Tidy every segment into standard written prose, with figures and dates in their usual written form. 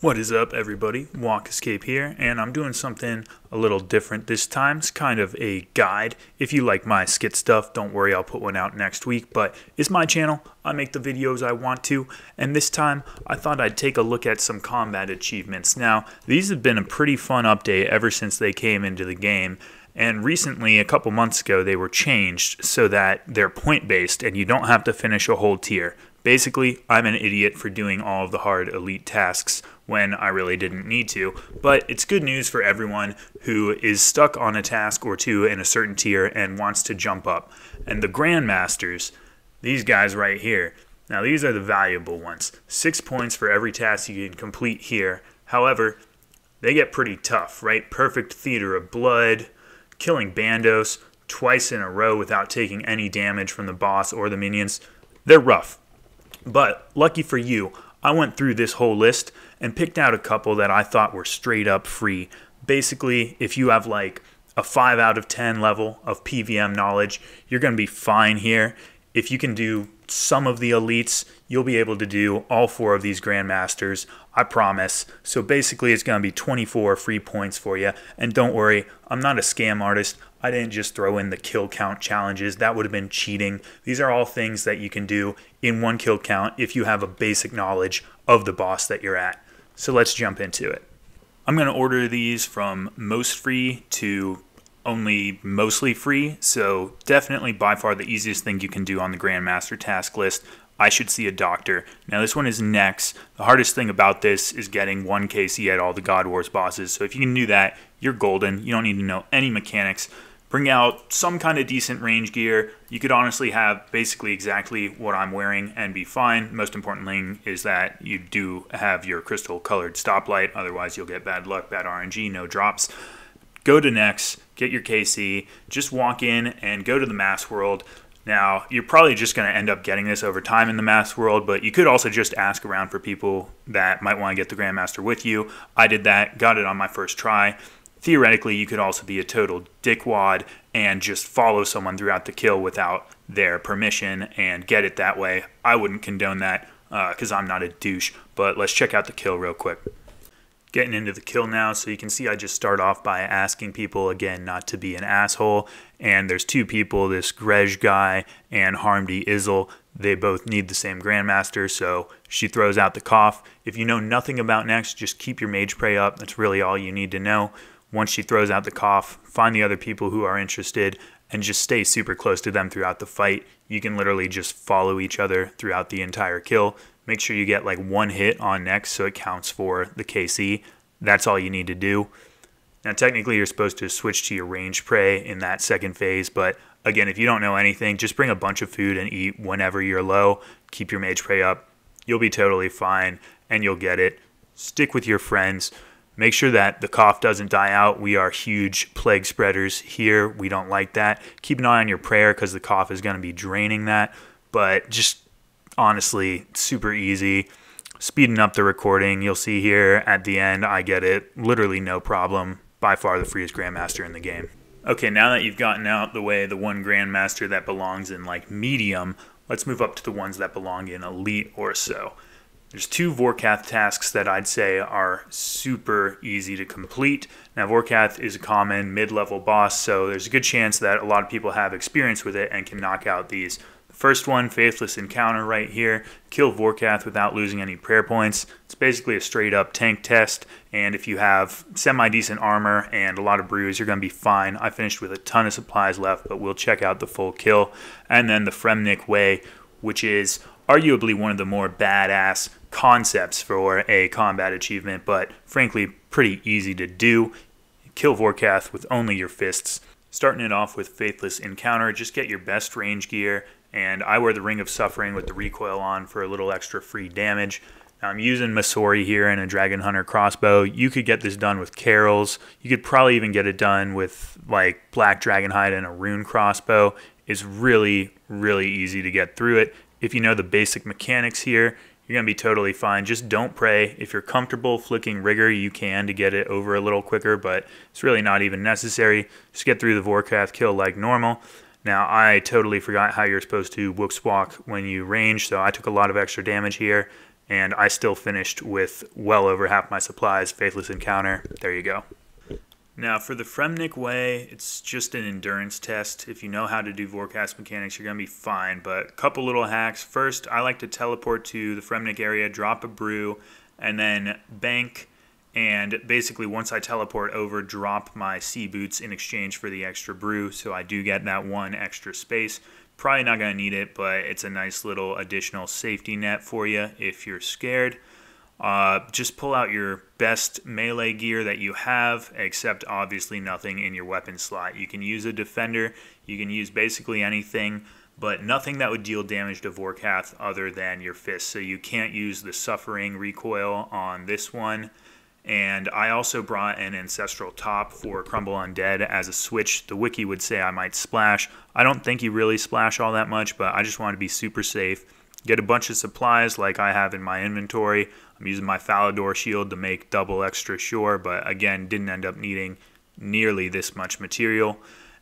What is up, everybody? Walk Escape here, and I'm doing something a little different this time. It's kind of a guide. If you like my skit stuff, don't worry, I'll put one out next week, but it's my channel. I make the videos I want to, and this time I thought I'd take a look at some combat achievements. Now, these have been a pretty fun update ever since they came into the game. And recently, a couple months ago, they were changed so that they're point-based and you don't have to finish a whole tier. Basically, I'm an idiot for doing all of the hard elite tasks when I really didn't need to, but it's good news for everyone who is stuck on a task or two in a certain tier and wants to jump up. And the Grandmasters, these guys right here, now these are the valuable ones. 6 points for every task you can complete here. However, they get pretty tough, right? Perfect Theater of Blood, killing Bandos twice in a row without taking any damage from the boss or the minions. They're rough. But lucky for you, I went through this whole list and picked out a couple that I thought were straight up free. Basically, if you have like a 5 out of 10 level of PVM knowledge, you're going to be fine here. If you can do some of the elites, you'll be able to do all 4 of these Grandmasters, I promise. So basically, it's going to be 24 free points for you. And don't worry, I'm not a scam artist. I didn't just throw in the kill count challenges. That would have been cheating. These are all things that you can do in one kill count if you have a basic knowledge of the boss that you're at. So let's jump into it. I'm going to order these from most free to only mostly free, so definitely by far the easiest thing you can do on the Grandmaster task list, I Should See a Doctor. Now this one is Nex. The hardest thing about this is getting 1 KC at all the God Wars bosses, so if you can do that, you're golden. You don't need to know any mechanics. Bring out some kind of decent range gear. You could honestly have basically exactly what I'm wearing and be fine. Most important thing is that you do have your crystal colored stoplight, otherwise you'll get bad luck, bad RNG, no drops. Go to Nex, get your KC, just walk in and go to the mass world. Now, you're probably just going to end up getting this over time in the mass world, but you could also just ask around for people that might want to get the Grandmaster with you. I did that, got it on my first try. Theoretically, you could also be a total dickwad and just follow someone throughout the kill without their permission and get it that way. I wouldn't condone that because I'm not a douche, but let's check out the kill real quick. Getting into the kill now, so you can see I just start off by asking people, again, not to be an asshole. And there's 2 people, this Grej guy and Harmdy Izzle. They both need the same Grandmaster, so she throws out the cough. If you know nothing about Nex, just keep your Mage Prey up. That's really all you need to know. Once she throws out the cough, find the other people who are interested and just stay super close to them throughout the fight. You can literally just follow each other throughout the entire kill. Make sure you get like 1 hit on Nex so it counts for the KC. That's all you need to do. Now technically you're supposed to switch to your range prey in that second phase, but again, if you don't know anything, just bring a bunch of food and eat whenever you're low. Keep your mage prey up. You'll be totally fine and you'll get it. Stick with your friends. Make sure that the cough doesn't die out. We are huge plague spreaders here. We don't like that. Keep an eye on your prayer because the cough is going to be draining that, but just honestly, super easy. Speeding up the recording, you'll see here at the end, I get it. Literally no problem. By far the freest Grandmaster in the game. Okay, now that you've gotten out the way the 1 Grandmaster that belongs in like medium, let's move up to the ones that belong in elite or so. There's 2 Vorkath tasks that I'd say are super easy to complete. Now Vorkath is a common mid-level boss, so there's a good chance that a lot of people have experience with it and can knock out these. First one, Faithless Encounter right here. Kill Vorkath without losing any prayer points. It's basically a straight up tank test, and if you have semi-decent armor and a lot of brews, you're going to be fine. I finished with a ton of supplies left, but we'll check out the full kill. And then the Fremennik Way, which is arguably one of the more badass concepts for a combat achievement, but frankly pretty easy to do. Kill Vorkath with only your fists. Starting it off with Faithless Encounter, just get your best range gear, and I wear the Ring of Suffering with the recoil on for a little extra free damage. Now I'm using Masori here and a Dragon Hunter crossbow. You could get this done with Carols. You could probably even get it done with like Black Dragonhide and a Rune crossbow. It's really, really easy to get through it. If you know the basic mechanics here, you're going to be totally fine. Just don't pray. If you're comfortable flicking rigor, you can to get it over a little quicker, but it's really not even necessary. Just get through the Vorkath kill like normal. Now, I totally forgot how you're supposed to Wookswalk when you range, so I took a lot of extra damage here. and I still finished with well over half my supplies. Faithless Encounter, there you go. Now for the Fremennik Way, it's just an endurance test. If you know how to do Vorkath mechanics, you're going to be fine, but a couple little hacks. First, I like to teleport to the Fremennik area, drop a brew, and then bank, and basically once I teleport over, drop my sea boots in exchange for the extra brew, so I do get that one extra space. Probably not going to need it, but it's a nice little additional safety net for you if you're scared. Just pull out your best melee gear that you have, except obviously nothing in your weapon slot. You can use a defender, you can use basically anything, but nothing that would deal damage to Vorkath other than your fist. So you can't use the Suffering recoil on this one. And I also brought an Ancestral top for Crumble Undead as a switch. The wiki would say I might splash. I don't think you really splash all that much, but I just want to be super safe. Get a bunch of supplies like I have in my inventory. I'm using my Falador shield to make double extra sure, but again, didn't end up needing nearly this much material.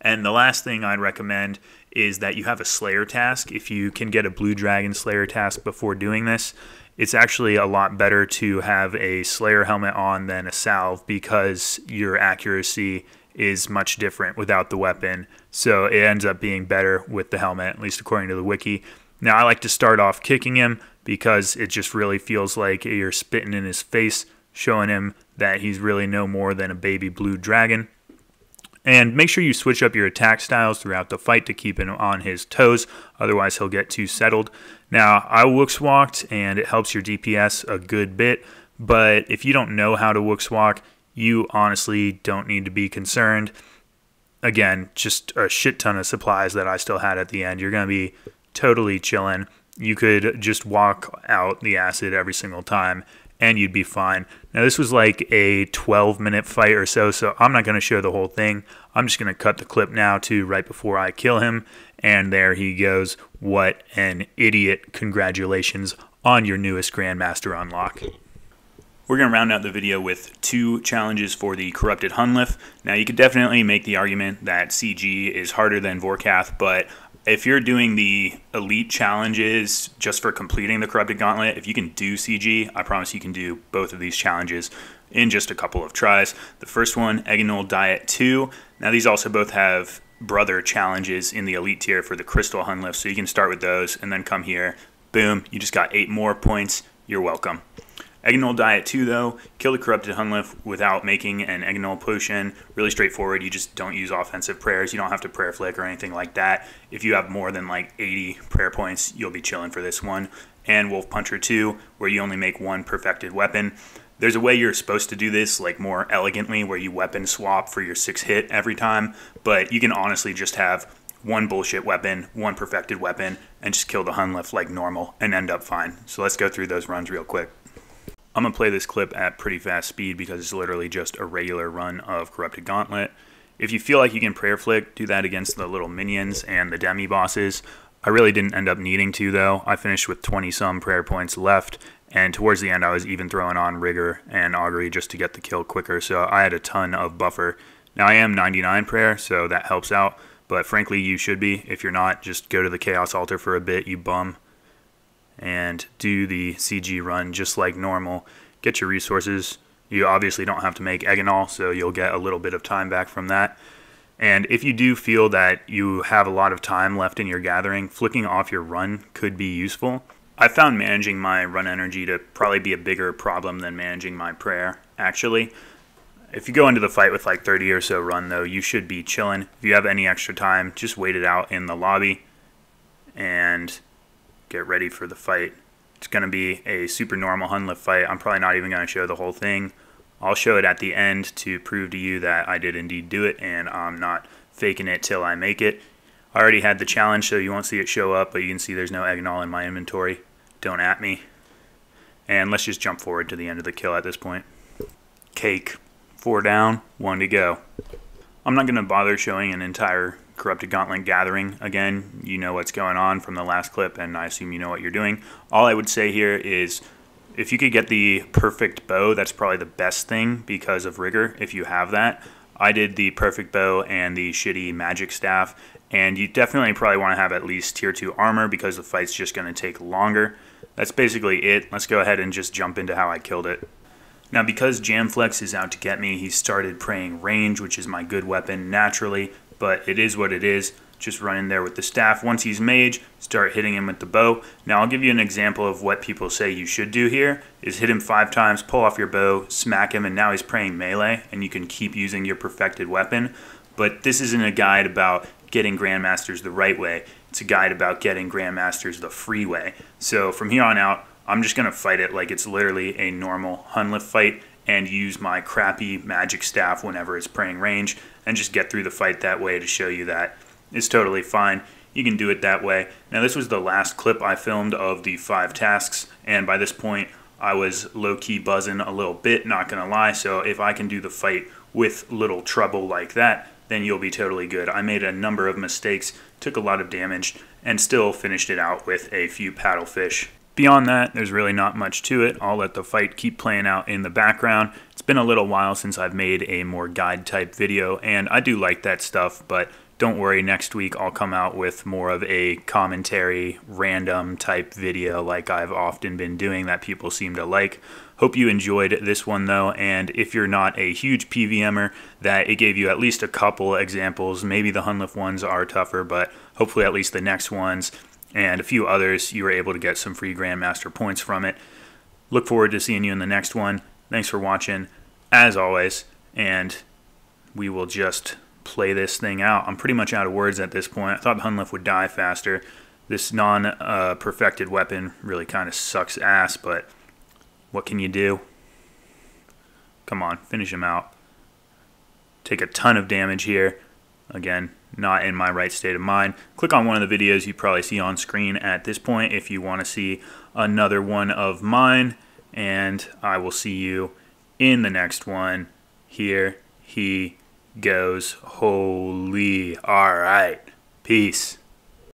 And the last thing I'd recommend is that you have a Slayer task. If you can get a Blue Dragon Slayer task before doing this, it's actually a lot better to have a Slayer helmet on than a salve because your accuracy is much different without the weapon. So it ends up being better with the helmet, at least according to the wiki. Now, I like to start off kicking him because it just really feels like you're spitting in his face, showing him that he's really no more than a baby blue dragon. And make sure you switch up your attack styles throughout the fight to keep him on his toes, otherwise he'll get too settled. Now, I Wooks Walked, and it helps your DPS a good bit, but if you don't know how to Wooks Walk, you honestly don't need to be concerned. Again, just a shit ton of supplies that I still had at the end. You're going to be totally chillin'. You could just walk out the acid every single time and you'd be fine. Now this was like a 12-minute fight or so, so I'm not going to show the whole thing. I'm just going to cut the clip now to right before I kill him, and there he goes. What an idiot. Congratulations on your newest Grandmaster unlock. We're going to round out the video with two challenges for the Corrupted Hunllef. Now you could definitely make the argument that CG is harder than Vorkath, but if you're doing the elite challenges just for completing the Corrupted Gauntlet, if you can do CG, I promise you can do both of these challenges in just a couple of tries. The first one, Egniol Diet II. Now these also both have brother challenges in the elite tier for the Crystal Hunllef, so you can start with those and then come here. Boom, you just got 8 more points. You're welcome. Egniol Diet II, though, kill the Corrupted Hunllef without making an Egniol Potion. Really straightforward. You just don't use offensive prayers. You don't have to prayer flick or anything like that. If you have more than like 80 prayer points, you'll be chilling for this one. And Wolf Puncher 2, where you only make one perfected weapon. There's a way you're supposed to do this, like more elegantly, where you weapon swap for your 6-hit every time, but you can honestly just have one bullshit weapon, one perfected weapon, and just kill the Hunllef like normal and end up fine. So let's go through those runs real quick. I'm going to play this clip at pretty fast speed because it's literally just a regular run of Corrupted Gauntlet. If you feel like you can prayer flick, do that against the little minions and the demi bosses. I really didn't end up needing to, though. I finished with 20 some prayer points left, and towards the end I was even throwing on Rigor and Augury just to get the kill quicker, so I had a ton of buffer. Now I am 99 prayer, so that helps out, but frankly you should be. If you're not, just go to the Chaos Altar for a bit, you bum, and do the CG run just like normal. Get your resources. You obviously don't have to make Egniol, so you'll get a little bit of time back from that. And if you do feel that you have a lot of time left in your gathering, flicking off your run could be useful. I found managing my run energy to probably be a bigger problem than managing my prayer, actually. If you go into the fight with like 30 or so run, though, you should be chilling. If you have any extra time, just wait it out in the lobby and get ready for the fight. It's going to be a super normal Hunllef fight. I'm probably not even going to show the whole thing. I'll show it at the end to prove to you that I did indeed do it and I'm not faking it till I make it. I already had the challenge, so you won't see it show up, but you can see there's no Egniol in my inventory. Don't at me. And let's just jump forward to the end of the kill at this point. Cake. 4 down, 1 to go. I'm not going to bother showing an entire Corrupted Gauntlet gathering. Again, you know what's going on from the last clip, and I assume you know what you're doing. All I would say here is if you could get the perfect bow, that's probably the best thing because of Rigor, if you have that. I did the perfect bow and the shitty magic staff, and you definitely probably want to have at least tier 2 armor because the fight's just going to take longer. That's basically it. Let's go ahead and just jump into how I killed it. Now, because Jamflex is out to get me, he started praying range, which is my good weapon naturally, but it is what it is. Just run in there with the staff. Once he's mage, start hitting him with the bow. Now, I'll give you an example of what people say you should do here, is hit him 5 times, pull off your bow, smack him, and now he's praying melee, and you can keep using your perfected weapon. But this isn't a guide about getting Grandmasters the right way. It's a guide about getting Grandmasters the free way. So from here on out, I'm just going to fight it like it's literally a normal Hunllef fight and use my crappy magic staff whenever it's praying range and just get through the fight that way to show you that it's totally fine. You can do it that way. Now, this was the last clip I filmed of the 5 tasks, and by this point I was low-key buzzing a little bit, not going to lie. So if I can do the fight with little trouble like that, then you'll be totally good. I made a number of mistakes, took a lot of damage, and still finished it out with a few paddlefish. Beyond that, there's really not much to it. I'll let the fight keep playing out in the background. It's been a little while since I've made a more guide-type video, and I do like that stuff, but don't worry, next week I'll come out with more of a commentary, random-type video like I've often been doing that people seem to like. Hope you enjoyed this one, though, and if you're not a huge PVMer, that it gave you at least a couple examples. Maybe the Hunllef ones are tougher, but hopefully at least the next ones and a few others, you were able to get some free Grandmaster points from it. Look forward to seeing you in the next one. Thanks for watching, as always, and we will just play this thing out. I'm pretty much out of words at this point. I thought the Hunllef would die faster. This non-perfected weapon really kind of sucks ass, but what can you do? Come on, finish him out. Take a ton of damage here. Again, not in my right state of mind. Click on one of the videos you probably see on screen at this point if you want to see another one of mine, and I will see you in the next one. Here he goes. Holy. All right. Peace.